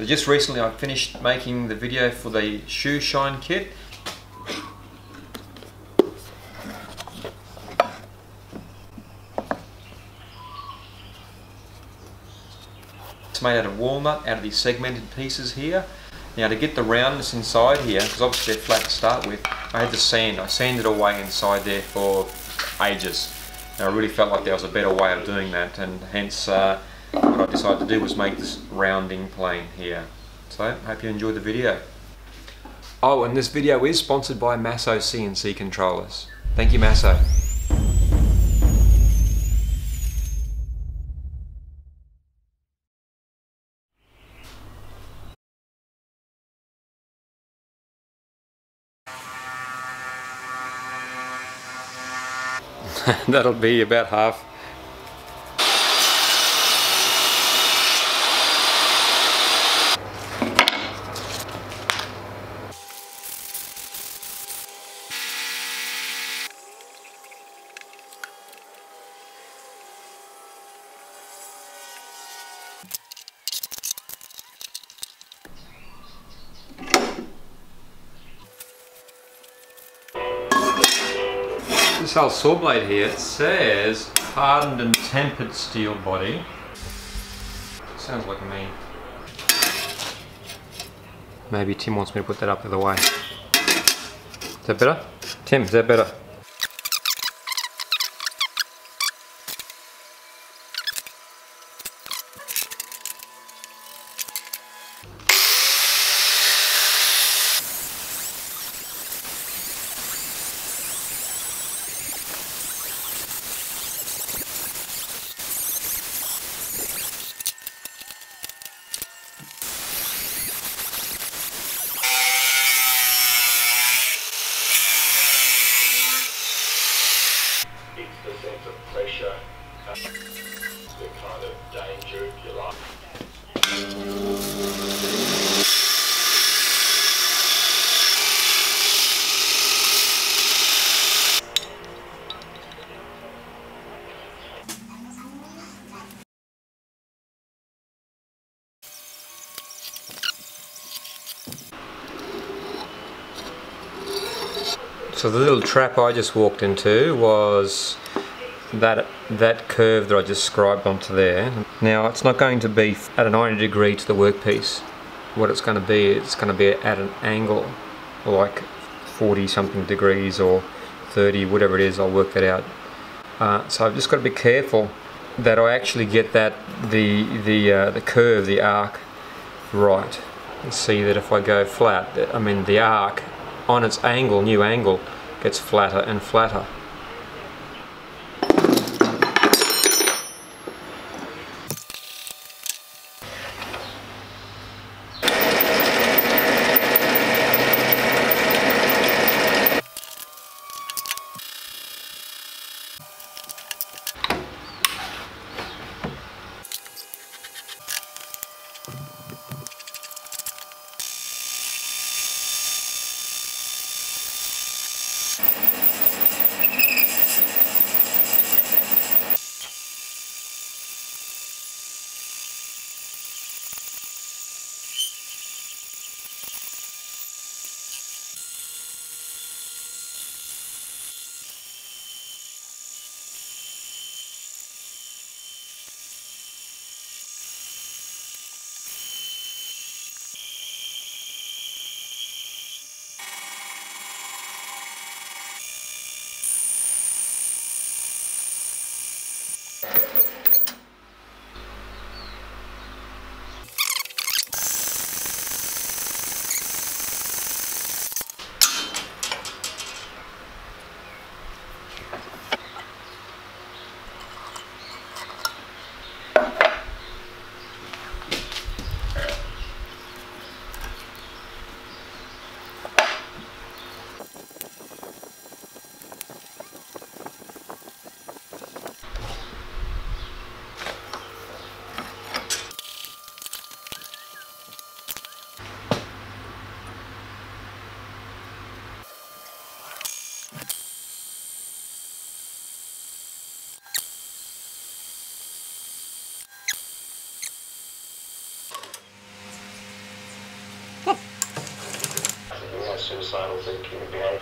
So just recently I finished making the video for the shoe shine kit. It's made out of walnut, out of these segmented pieces here. Now to get the roundness inside here, because obviously they're flat to start with, I had to sand. I sanded away inside there for ages. And I really felt like there was a better way of doing that, and hence what I decided to do was make this rounding plane here. So, hope you enjoyed the video. Oh, and this video is sponsored by Masso CNC Controllers. Thank you, Masso. That'll be about half. This old saw blade here, it says hardened and tempered steel body. Sounds like me. Maybe Tim wants me to put that up the other way. Is that better? Tim, is that better? So the little trap I just walked into was that curve that I just scribed onto there. Now it's not going to be at a 90 degree to the workpiece. What it's going to be, it's going to be at an angle, like 40 something degrees or 30, whatever it is. I'll work that out. So I've just got to be careful that I actually get that the curve, the arc, right. And see that if I go flat, I mean the arc on its angle, new angle, gets flatter and flatter. suicidal thinking and behavior.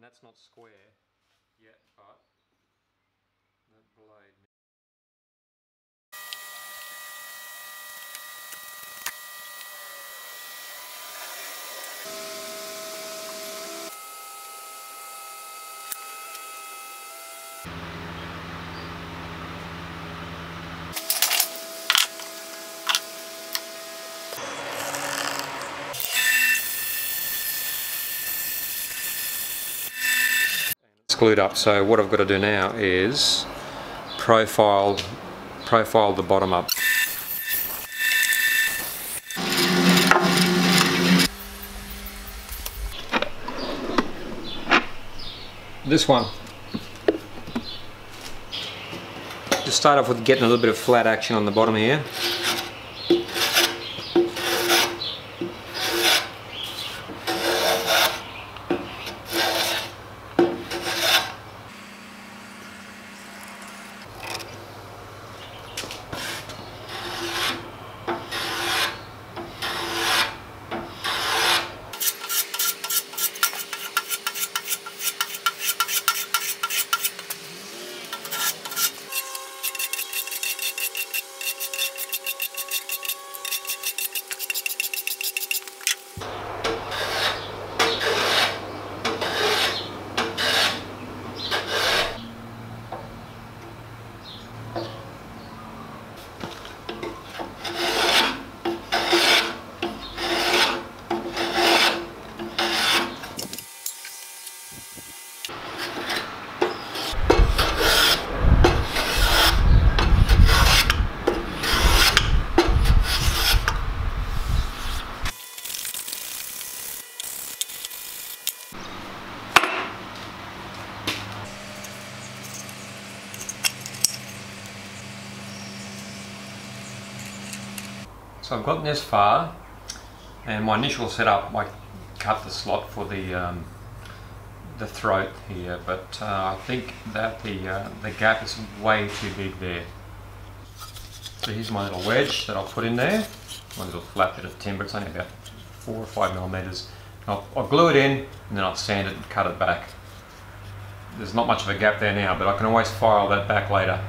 That's not square yet, but the blade. Glued up, so what I've got to do now is profile the bottom up. This one. Just start off with getting a little bit of flat action on the bottom here. So I've gotten this far, and my initial setup, I cut the slot for the throat here, but I think that the gap is way too big there. So here's my little wedge that I'll put in there, my little flat bit of timber. It's only about 4 or 5 millimeters. I'll glue it in, and then I'll sand it and cut it back. There's not much of a gap there now, but I can always file that back later.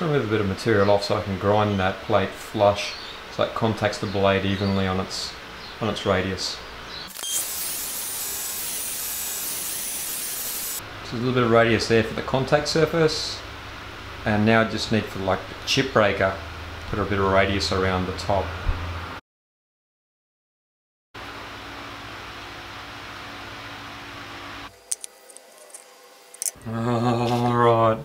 Remove a bit of material off so I can grind that plate flush so it contacts the blade evenly on its radius. So a little bit of radius there for the contact surface, and now I just need for like the chip breaker, put a bit of radius around the top. Alright.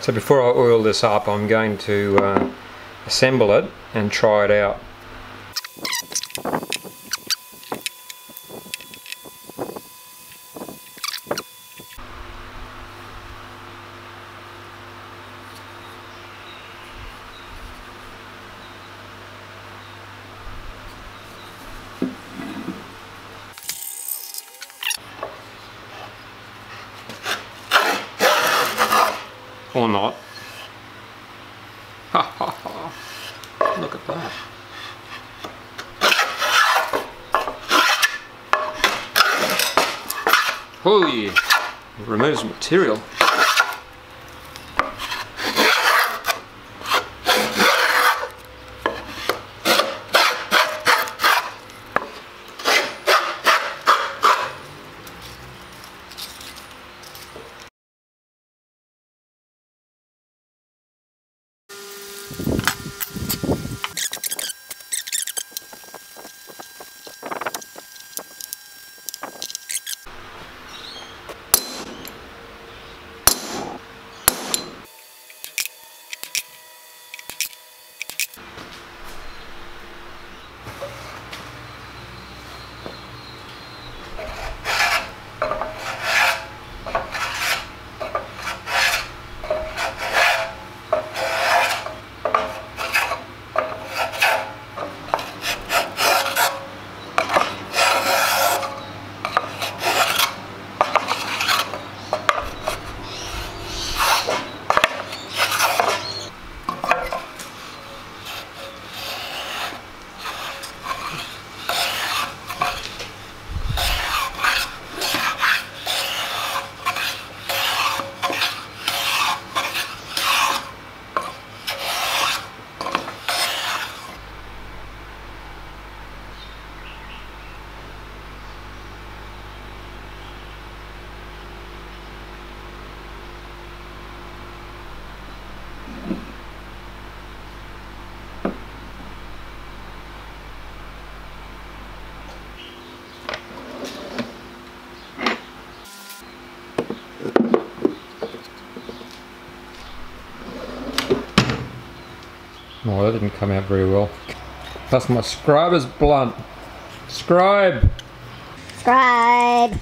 So before I oil this up, I'm going to assemble it and try it out. Or not. Ha ha ha. Look at that. Oh yeah. It removes material. Oh, that didn't come out very well. Plus my scribe is blunt. Scribe! Scribe!